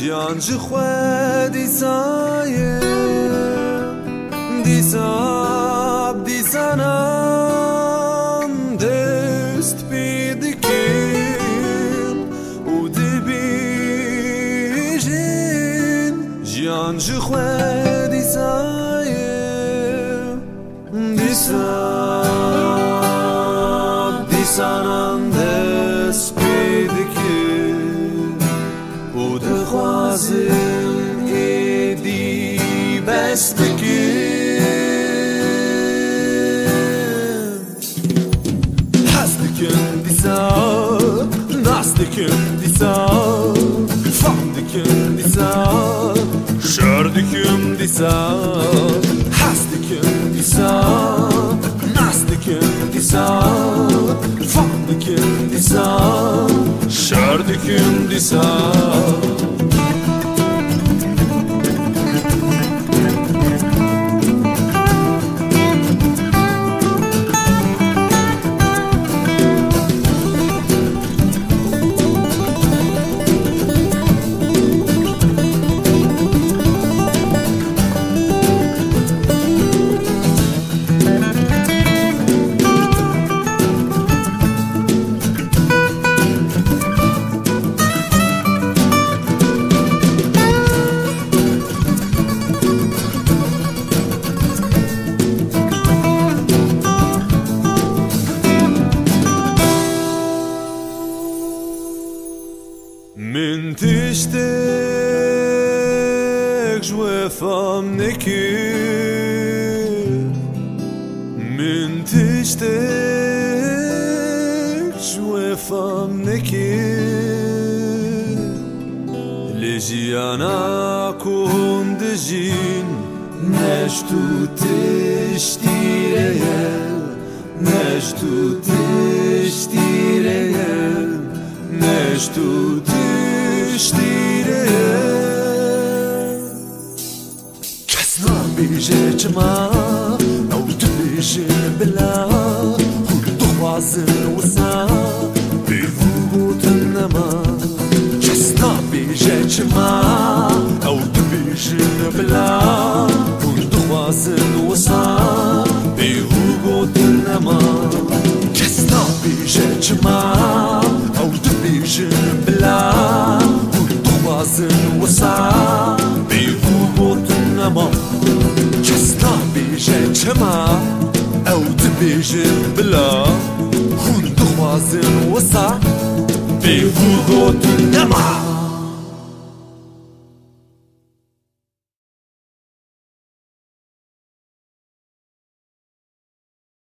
جیان جی خواه دیسایه دیساب دیسانم دست پیدی کن و دی بیجین جیان جی خواه دیسایه دیساب دیسانم دست پیدی کن خوازم ایدی حسدكم دیساب ناسدكم دیساب فهمدكم دیساب شردكم دیساب حسدكم دیساب ناسدكم دیساب فهمدكم دیساب شردكم دیساب من تشتاق جوافم نكير من تشتاق جوافم نكير لجيانا كوند جين نشتو تشتيريا نشتو تشتيريا نشتو کس نمیشه چه ما نوت میشه بلا خود خوازن و سا به وجود نما کس نمیشه چه ما نوت میشه بلا خود خوازن و سا به وجود نما کس نمیشه چه ما نوت میشه بلا وسع بيقوت النمط كسنا بيجي جمع أو تبيجي بلا خون دوازن وسع بيقوت النمط